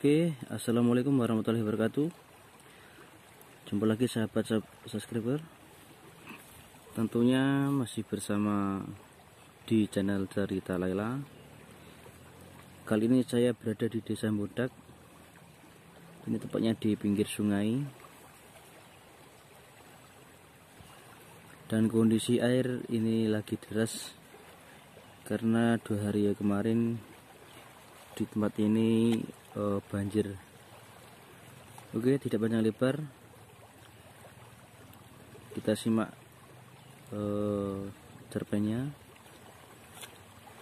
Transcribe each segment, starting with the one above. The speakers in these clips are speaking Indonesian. Oke, assalamualaikum warahmatullahi wabarakatuh. Jumpa lagi sahabat subscriber. Tentunya masih bersama di channel Cerita Laela. Kali ini saya berada di desa Mudak. Ini tempatnya di pinggir sungai. Dan kondisi air ini lagi deras karena 2 hari kemarin di tempat ini banjir. Oke, tidak panjang lebar, kita simak cerpennya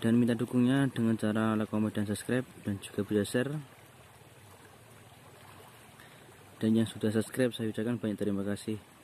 dan minta dukungnya dengan cara like, comment, dan subscribe, dan juga bisa share. Dan yang sudah subscribe saya ucapkan banyak terima kasih.